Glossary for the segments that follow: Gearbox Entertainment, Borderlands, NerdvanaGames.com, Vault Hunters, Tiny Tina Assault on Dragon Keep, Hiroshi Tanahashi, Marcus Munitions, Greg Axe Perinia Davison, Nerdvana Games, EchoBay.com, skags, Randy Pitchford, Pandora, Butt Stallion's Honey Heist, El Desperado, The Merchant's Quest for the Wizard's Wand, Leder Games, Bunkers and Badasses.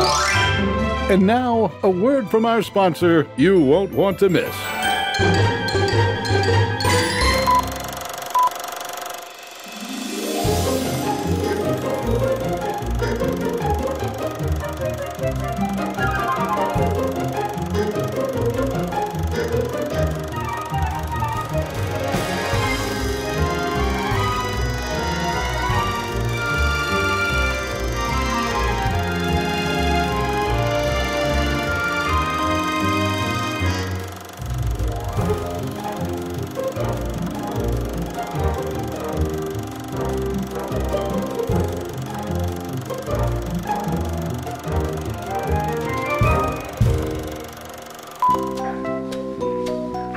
And now, a word from our sponsor you won't want to miss.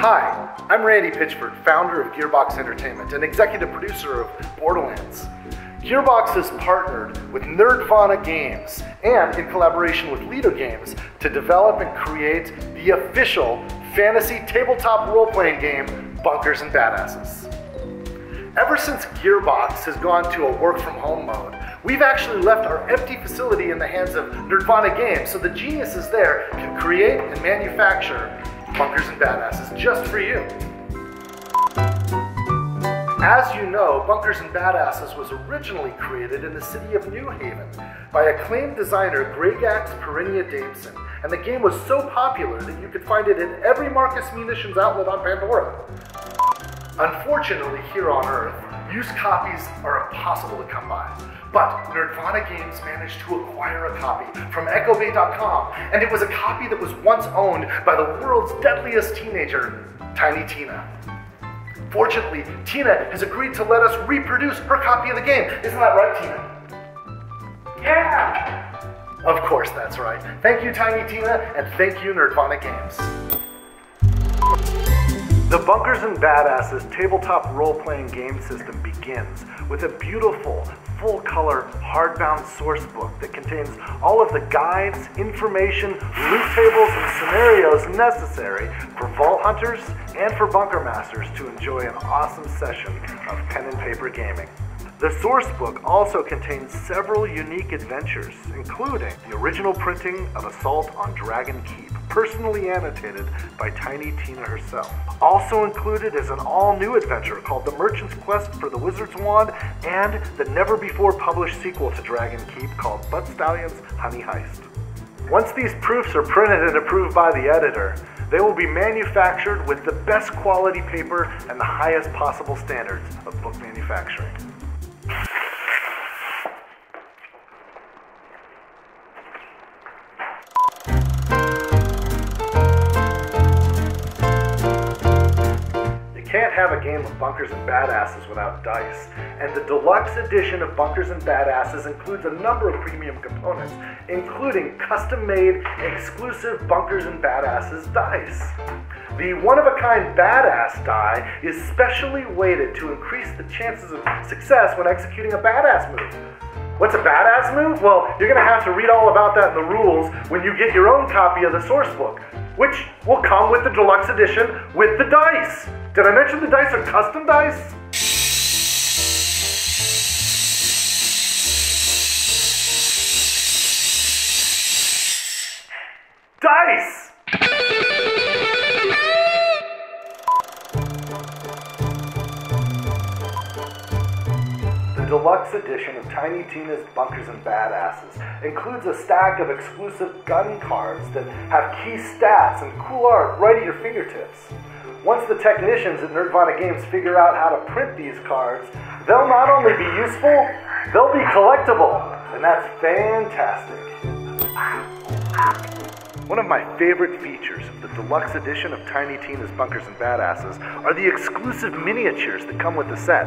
Hi, I'm Randy Pitchford, founder of Gearbox Entertainment and executive producer of Borderlands. Gearbox is partnered with Nerdvana Games and in collaboration with Leder Games to develop and create the official fantasy tabletop role-playing game, Bunkers and Badasses. Ever since Gearbox has gone to a work-from-home mode, we've actually left our empty facility in the hands of Nerdvana Games, so the geniuses there can create and manufacture Bunkers and Badasses just for you. As you know, Bunkers and Badasses was originally created in the city of New Haven by acclaimed designer Greg Axe Perinia Davison, and the game was so popular that you could find it in every Marcus Munitions outlet on Pandora. Unfortunately, here on Earth, used copies are impossible to come by, but Nerdvana Games managed to acquire a copy from EchoBay.com, and it was a copy that was once owned by the world's deadliest teenager, Tiny Tina. Fortunately, Tina has agreed to let us reproduce her copy of the game. Isn't that right, Tina? Yeah! Of course, that's right. Thank you, Tiny Tina, and thank you, Nerdvana Games. The Bunkers and Badasses tabletop role-playing game system begins with a beautiful, full-color, hardbound source book that contains all of the guides, information, loot tables, and scenarios necessary for Vault Hunters and for Bunker Masters to enjoy an awesome session of pen and paper gaming. The source book also contains several unique adventures, including the original printing of Assault on Dragon Keep, personally annotated by Tiny Tina herself. Also included is an all-new adventure called The Merchant's Quest for the Wizard's Wand and the never-before-published sequel to Dragon Keep called Butt Stallion's Honey Heist. Once these proofs are printed and approved by the editor, they will be manufactured with the best quality paper and the highest possible standards of book manufacturing. Have a game of Bunkers and Badasses without dice, and the deluxe edition of Bunkers and Badasses includes a number of premium components, including custom-made exclusive Bunkers and Badasses dice. The one-of-a-kind badass die is specially weighted to increase the chances of success when executing a badass move. What's a badass move? Well, you're going to have to read all about that in the rules when you get your own copy of the source book, which will come with the deluxe edition with the dice. Did I mention the dice are custom dice? Dice! The deluxe edition of Tiny Tina's Bunkers and Badasses includes a stack of exclusive gun cards that have key stats and cool art right at your fingertips. Once the technicians at Nerdvana Games figure out how to print these cards, they'll not only be useful, they'll be collectible, and that's fantastic. One of my favorite features of the deluxe edition of Tiny Tina's Bunkers and Badasses are the exclusive miniatures that come with the set.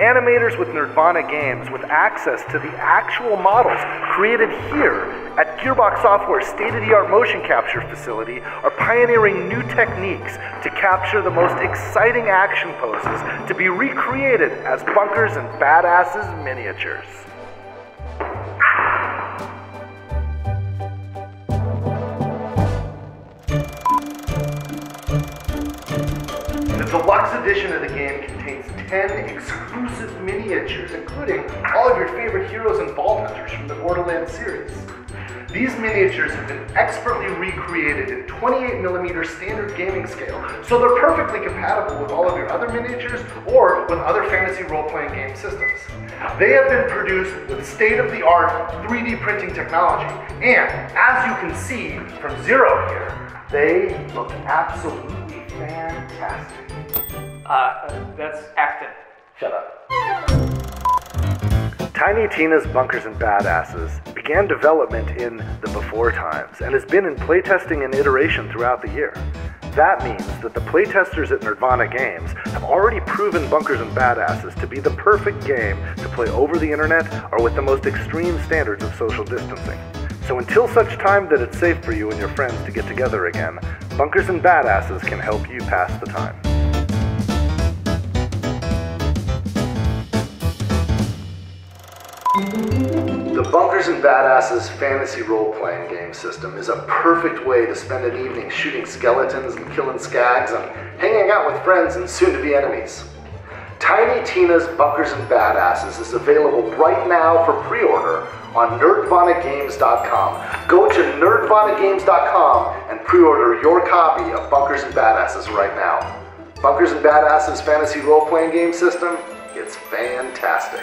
Animators with Nerdvana Games with access to the actual models created here at Gearbox Software's state-of-the-art motion capture facility are pioneering new techniques to capture the most exciting action poses to be recreated as Bunkers and Badasses miniatures. The deluxe edition of the game contains 10 exclusive miniatures, including all of your favorite heroes and Vault Hunters from the Borderlands series. These miniatures have been expertly recreated in 28mm standard gaming scale, so they're perfectly compatible with all of your other miniatures or with other fantasy role-playing game systems. They have been produced with state-of-the-art 3D printing technology, and as you can see from zero here, they look absolutely fantastic. That's active. Shut up. Tiny Tina's Bunkers and Badasses began development in the before times and has been in playtesting and iteration throughout the year. That means that the playtesters at Nerdvana Games have already proven Bunkers and Badasses to be the perfect game to play over the internet or with the most extreme standards of social distancing. So until such time that it's safe for you and your friends to get together again, Bunkers and Badasses can help you pass the time. The Bunkers and Badasses fantasy role-playing game system is a perfect way to spend an evening shooting skeletons and killing skags and hanging out with friends and soon-to-be enemies. Tiny Tina's Bunkers and Badasses is available right now for pre-order on NerdvanaGames.com. Go to NerdvanaGames.com and pre-order your copy of Bunkers and Badasses right now. Bunkers and Badasses fantasy role-playing game system, it's fantastic.